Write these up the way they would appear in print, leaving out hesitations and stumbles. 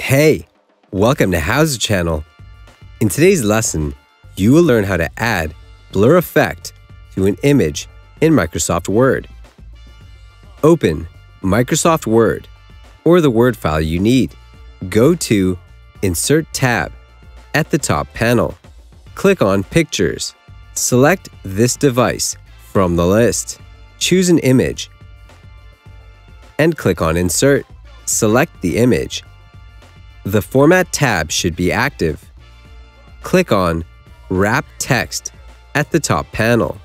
Hey, welcome to HOWZA channel. In today's lesson, you will learn how to add blur effect to an image in Microsoft Word. Open Microsoft Word or the Word file you need. Go to Insert tab at the top panel. Click on Pictures. Select this device from the list. Choose an image and click on Insert. Select the image. The Format tab should be active. Click on Wrap Text at the top panel.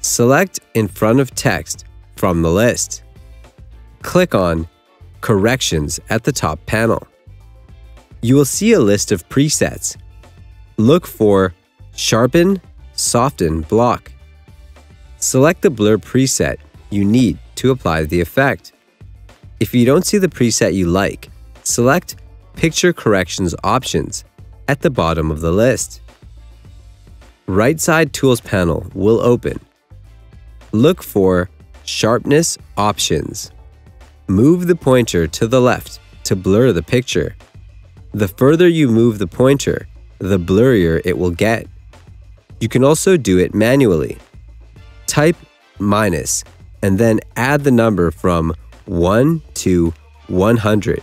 Select In front of text from the list. Click on Corrections at the top panel. You will see a list of presets. Look for Sharpen, Soften, Block. Select the blur preset you need to apply the effect. If you don't see the preset you like, select Picture Corrections options at the bottom of the list. Right side Tools panel will open. Look for Sharpness options. Move the pointer to the left to blur the picture. The further you move the pointer, the blurrier it will get. You can also do it manually. Type minus and then add the number from 1 to 100.